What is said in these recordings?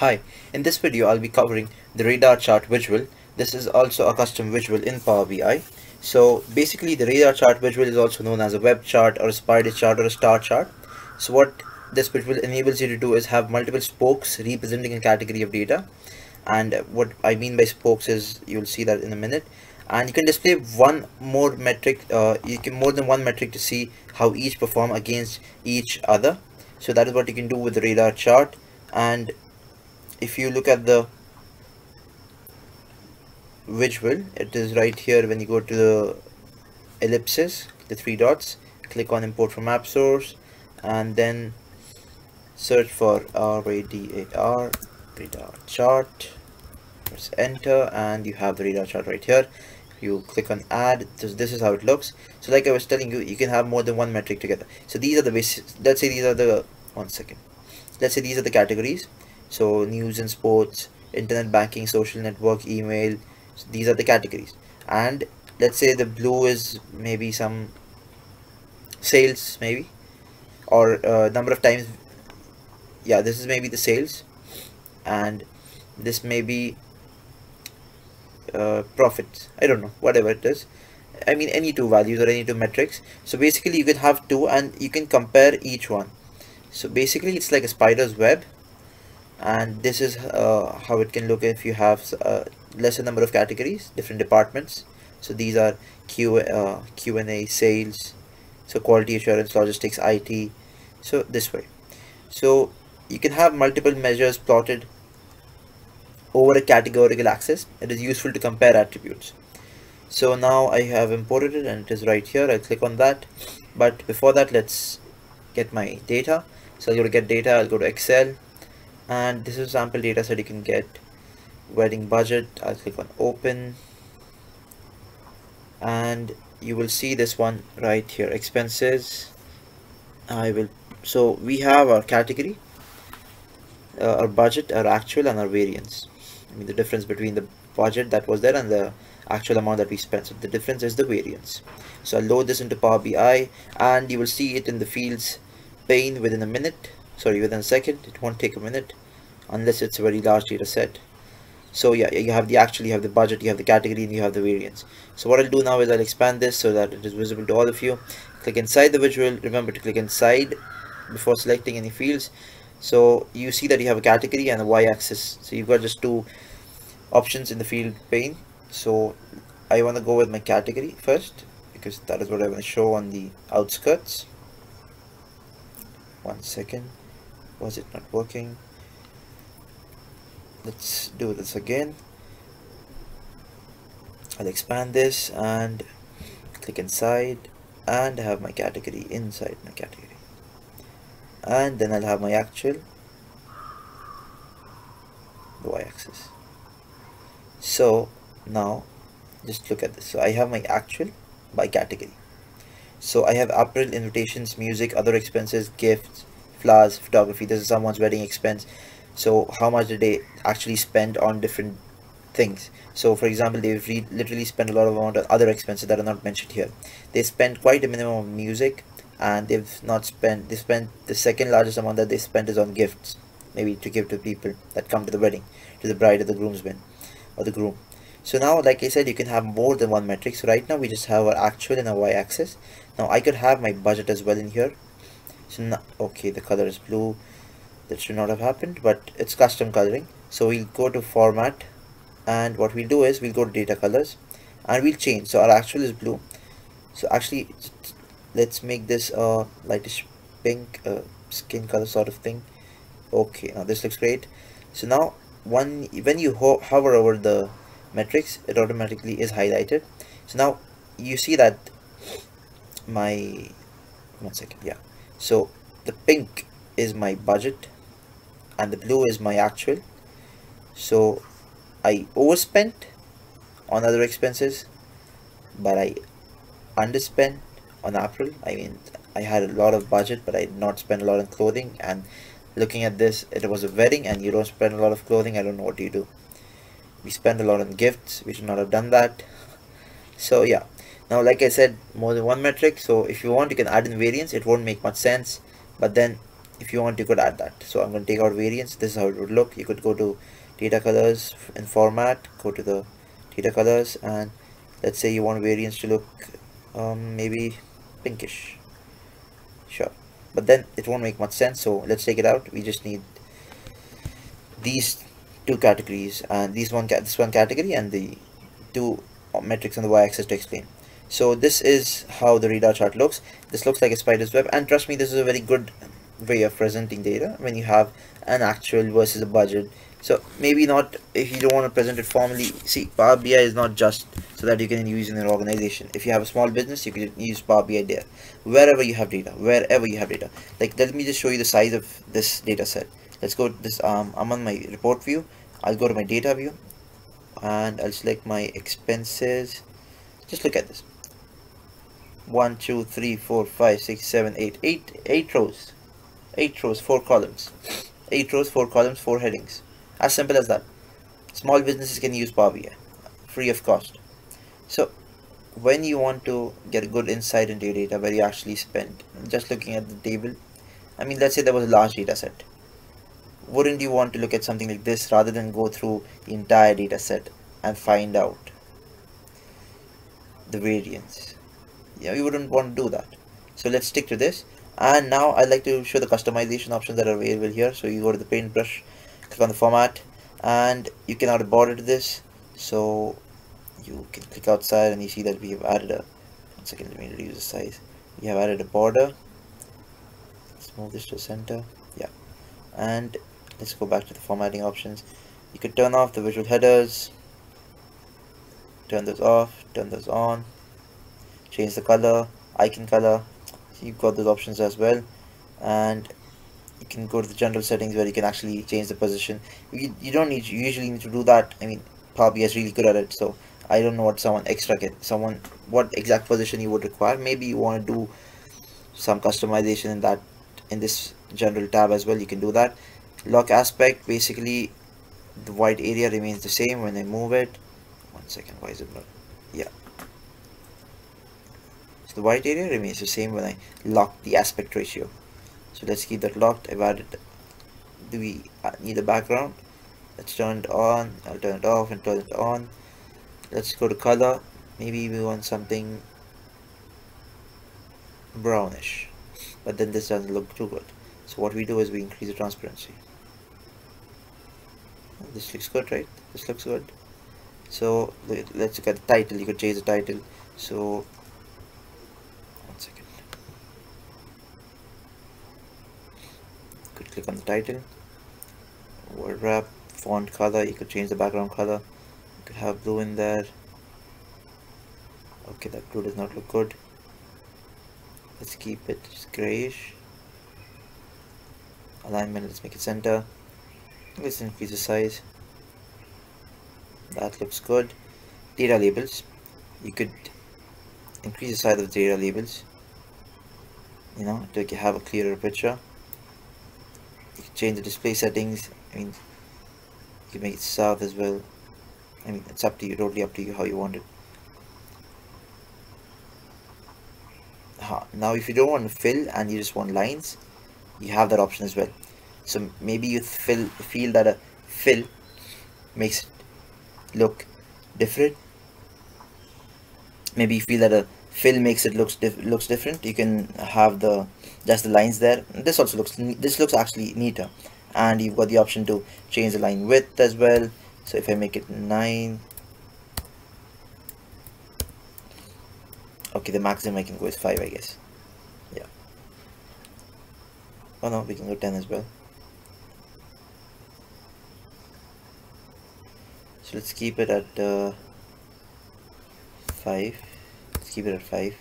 Hi, in this video I'll be covering the radar chart visual. This is also a custom visual in Power BI. So basically the radar chart visual is also known as a web chart or a spider chart or a star chart. So what this visual enables you to do is have multiple spokes representing a category of data. And what I mean by spokes is, you'll see that in a minute. And you can display more than one metric to see how each perform against each other. So that is what you can do with the radar chart. And if you look at the visual, it is right here. When you go to the ellipsis, the three dots, click on import from app source and then search for RADAR radar chart, press enter, and you have the radar chart right here. You click on add. So this is how it looks. So like I was telling you, you can have more than one metric together. So these are the basis. Let's say these are the these are the categories. So news and sports, internet banking, social network, email, so these are the categories. And let's say the blue is maybe some sales, maybe, or number of times. Yeah, this is maybe the sales, and this may be profits. I don't know, whatever it is. I mean, any two values or any two metrics. So basically you can have two and you can compare each one. So basically it's like a spider's web. And this is how it can look if you have a lesser number of categories, different departments. So these are Q&A, sales, so quality assurance, logistics, IT. So this way, so you can have multiple measures plotted over a categorical axis. It is useful to compare attributes. So now I have imported it and it is right here. I'll click on that, but before that, let's get my data. So I'll go to get data, I'll go to Excel. And this is sample data set you can get. Wedding budget, I'll click on open. And you will see this one right here, expenses. So we have our category, our budget, our actual, and our variance. I mean, the difference between the budget that was there and the actual amount that we spent. So the difference is the variance. So I'll load this into Power BI and you will see it in the fields pane within a minute. Sorry, within a second. It won't take a minute unless it's a very large data set. So yeah, you have the actual, you have the budget, you have the category, and you have the variance. So what I'll do now is I'll expand this so that it is visible to all of you. Click inside the visual. Remember to click inside before selecting any fields. So you see that you have a category and a y-axis. So you've got just two options in the field pane. So I want to go with my category first because that is what I want to show on the outskirts. One second. Was it not working? Let's do this again. I'll expand this and click inside and have my category inside my category, and then I'll have my actual, the y-axis. So now just look at this. So I have my actual by category. So I have apparel, invitations, music, other expenses, gifts, flowers, photography. This is someone's wedding expense. So how much did they actually spend on different things? So for example, they've literally spent a lot of amount on other expenses that are not mentioned here. They spent quite a minimum on music, and they spent the second largest amount that they spent is on gifts, maybe to give to people that come to the wedding, to the bride or the groomsman or the groom. So now, like I said, you can have more than one metric. So right now we just have our actual and our y-axis. Now I could have my budget as well in here. So now, okay, the color is blue. That should not have happened, but it's custom coloring. So we'll go to format, and what we'll do is we'll go to data colors and we'll change. So our actual is blue. So actually let's make this a lightish pink, skin color sort of thing. Okay, now this looks great. So now when you hover over the metrics, it automatically is highlighted. So now you see that my, one second, yeah, so the pink is my budget and the blue is my actual. So I overspent on other expenses, but I underspent on apparel. I mean, I had a lot of budget, but I did not spend a lot on clothing. And looking at this, it was a wedding and you don't spend a lot of clothing, I don't know what you do. We spend a lot on gifts. We should not have done that. So yeah, now like I said, more than one metric. So if you want, you can add in variance. It won't make much sense, but then if you want, you could add that. So I'm going to take out variance. This is how it would look. You could go to data colors and format, go to the data colors, and let's say you want variance to look maybe pinkish. Sure, but then it won't make much sense, so let's take it out. We just need these two categories and this one category and the two metrics on the y-axis to explain. So this is how the radar chart looks. This looks like a spider's web, and trust me, this is a very good way of presenting data when you have an actual versus a budget. So maybe not if you don't want to present it formally. See, Power BI is not just so that you can use in an organization. If you have a small business, you can use Power BI there. Wherever you have data. Like, let me just show you the size of this data set. Let's go to this. I'm on my report view. I'll go to my data view and I'll select my expenses. Just look at this. 1, 2, 3, 4, 5, 6, 7, 8 rows. 8 rows, 4 columns. 8 rows, 4 columns, 4 headings. As simple as that. Small businesses can use Power BI free of cost. So when you want to get a good insight into your data, where you actually spend, just looking at the table, I mean, let's say there was a large data set. Wouldn't you want to look at something like this rather than go through the entire data set and find out the variance? Yeah, you wouldn't want to do that. So let's stick to this. And now I'd like to show the customization options that are available here. So you go to the paintbrush, click on the format, and you can add a border to this. So you can click outside and you see that we have added a, one second, let me reduce the size. We have added a border. Let's move this to center. Yeah. And let's go back to the formatting options. You could turn off the visual headers, turn those off, turn those on, change the color, icon color. So you've got those options as well, and you can go to the general settings where you can actually change the position. You don't need, you usually need to do that. I mean, Power BI is really good at it, so I don't know what what exact position you would require. Maybe you want to do some customization in that, in this general tab as well. You can do that. Lock aspect, basically the white area remains the same when I move it. One second, why is it not? Yeah. The white area remains the same when I lock the aspect ratio. So let's keep that locked. I've added, do we need a background? Let's turn it on. I'll turn it off and turn it on. Let's go to color. Maybe we want something brownish, but then this doesn't look too good. So what we do is we increase the transparency. This looks good, right? This looks good. So let's look at the title. You could change the title. So click on the title, word wrap, font color. You could change the background color. You could have blue in there. Okay, that blue does not look good. Let's keep it grayish. Alignment, let's make it center. Let's increase the size. That looks good. Data labels, you could increase the size of the data labels, you know, to have a clearer picture. You can change the display settings. I mean, you can make it south as well. I mean, it's up to you, totally up to you how you want it. Now, if you don't want to fill and you just want lines, you have that option as well. So maybe you feel that a fill makes it look different. Maybe you feel that a fill makes it looks different. You can have the just the lines there. This also looks, this looks actually neater, and you've got the option to change the line width as well. So if I make it 9, okay, the maximum I can go is 5, I guess. Yeah. Oh no, we can go 10 as well. So let's keep it at 5. Keep it at 5.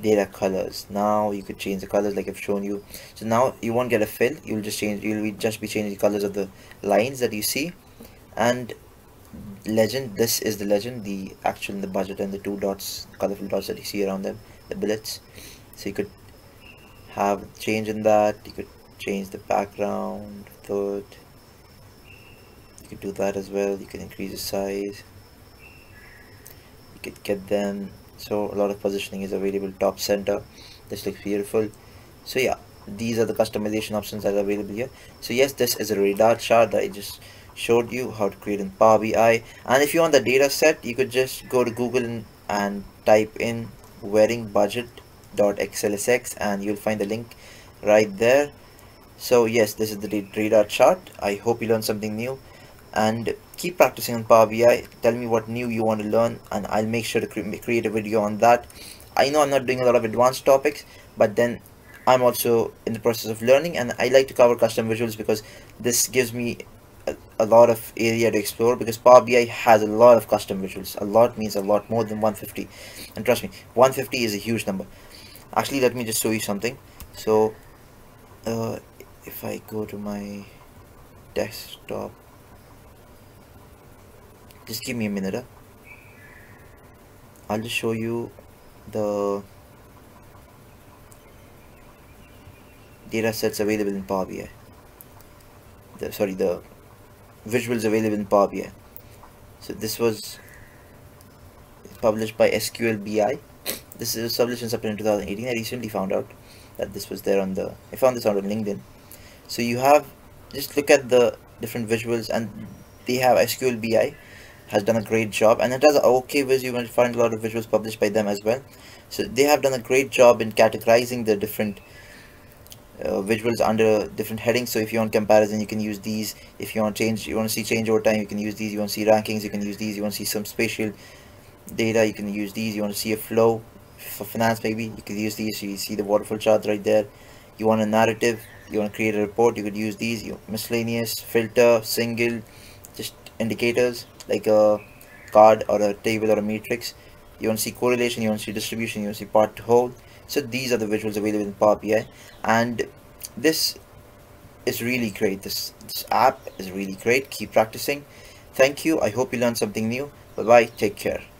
Data colors, now you could change the colors like I've shown you. So now you won't get a fill, you'll just change, you'll just be changing the colors of the lines that you see. And legend, this is the legend, the actual and the budget and the two dots, colorful dots that you see around them, the bullets. So you could have change in that. You could change the background, third, you could do that as well. You can increase the size, could get them. So a lot of positioning is available. Top center, this looks beautiful. So yeah, these are the customization options that are available here. So yes, this is a radar chart that I just showed you how to create in Power BI. And if you want the data set, you could just go to Google and type in weddingbudget.xlsx and you'll find the link right there. So yes, this is the radar chart. I hope you learned something new, and keep practicing on Power BI. Tell me what new you want to learn and I'll make sure to create a video on that. I know I'm not doing a lot of advanced topics, but then I'm also in the process of learning, and I like to cover custom visuals because this gives me a lot of area to explore, because Power BI has a lot of custom visuals. A lot means a lot more than 150, and trust me, 150 is a huge number. Actually, let me just show you something. So if I go to my desktop, just give me a minute. I'll just show you the data sets available in Power BI. The visuals available in Power BI. So this was published by SQL BI. This is published in September 2018. I recently found out that this was there on the. I found this out on LinkedIn. So you have, just look at the different visuals, and they have SQL BI has done a great job, and it has an okay viz. You will find a lot of visuals published by them as well. So they have done a great job in categorizing the different visuals under different headings. So if you want comparison, you can use these. If you want change, you want to see change over time, you can use these. You want to see rankings, you can use these. You want to see some spatial data, you can use these. You want to see a flow for finance, maybe you could use these. So you see the waterfall chart right there. You want a narrative, you want to create a report, you could use these. You miscellaneous, filter, single, just indicators like a card or a table or a matrix. You want to see correlation, you want to see distribution, you want to see part to whole. So these are the visuals available in Power BI, and this is really great. This app is really great. Keep practicing. Thank you. I hope you learned something new. Bye bye. Take care.